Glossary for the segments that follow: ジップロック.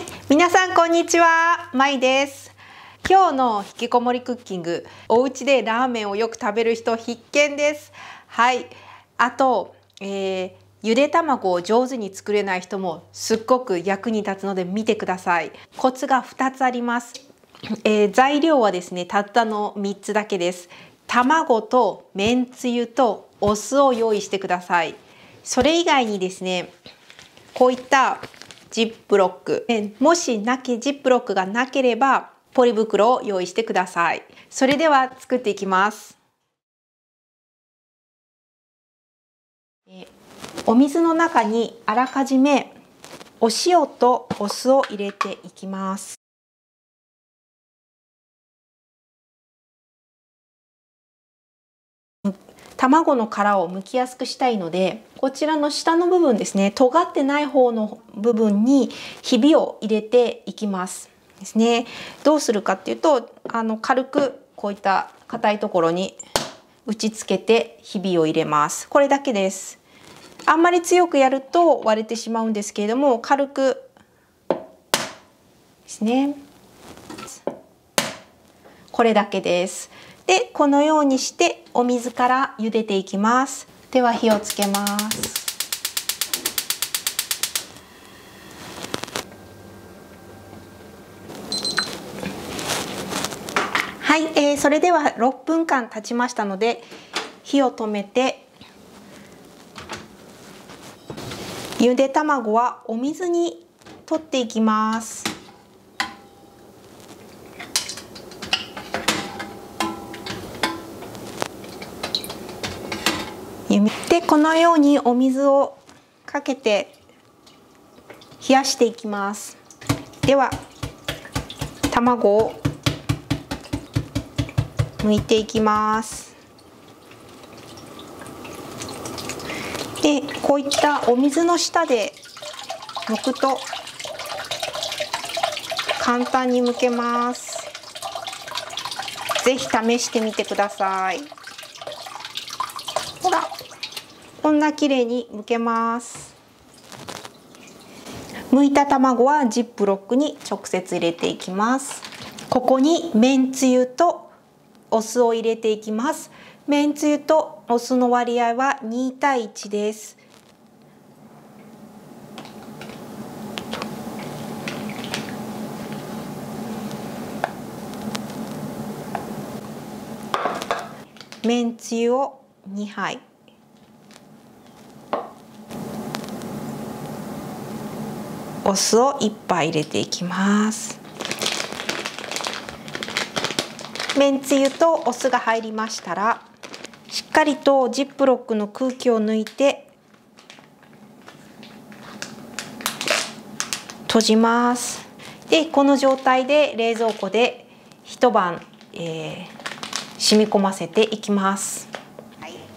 はい、皆さんこんにちは、まいです。今日の引きこもりクッキング、お家でラーメンをよく食べる人必見です。はい、あと、ゆで卵を上手に作れない人もすっごく役に立つので見てください。コツが2つあります。材料はですね、たったの3つだけです。卵とめんつゆとお酢を用意してください。それ以外にですね、こういったジップロック、ジップロックがなければポリ袋を用意してください。それでは作っていきます。お水の中にあらかじめお塩とお酢を入れていきます。卵の殻を剥きやすくしたいので、こちらの下の部分ですね、尖ってない方の部分にひびを入れていきますですね。どうするかっていうと、軽くこういった硬いところに打ちつけてひびを入れます。これだけです。あんまり強くやると割れてしまうんですけれども、軽くですね、これだけです。で、このようにしてお水から茹でていきます。では火をつけます。はい、それでは6分間経ちましたので火を止めて、ゆで卵はお水にとっていきます。で、このようにお水をかけて冷やしていきます。では卵を剥いていきます。で、こういったお水の下で剥くと簡単に剥けます。ぜひ試してみてください。ほら、こんな綺麗に剥けます。剥いた卵はジップロックに直接入れていきます。ここにめんつゆとお酢を入れていきます。めんつゆとお酢の割合は2対1です。めんつゆを2杯。お酢を1杯入れていきます。めんつゆとお酢が入りましたら、しっかりとジップロックの空気を抜いて閉じます。で、この状態で冷蔵庫で一晩、染み込ませていきます。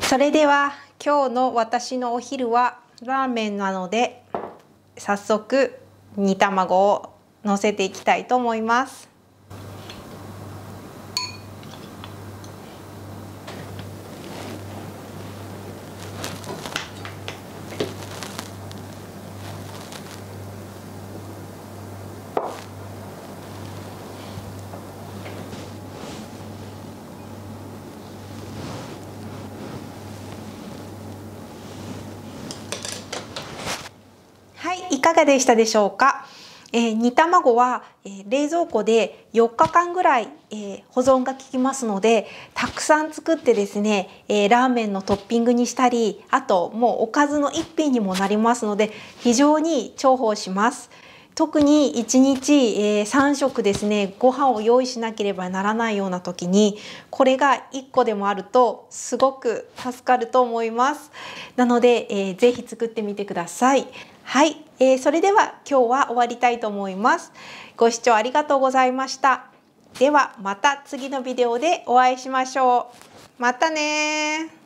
それでは今日の私のお昼はラーメンなので、早速煮卵をのせていきたいと思います。いかがでしたでしょうか。煮卵は、冷蔵庫で4日間ぐらい、保存が効きますので、たくさん作ってですね、ラーメンのトッピングにしたり、あともうおかずの一品にもなりますので、非常に重宝します。特に1日、3食ですね、ご飯を用意しなければならないような時に、これが1個でもあるとすごく助かると思います。なので、ぜひ作ってみてください。はい、それでは今日は終わりたいと思います。ご視聴ありがとうございました。ではまた次のビデオでお会いしましょう。またね。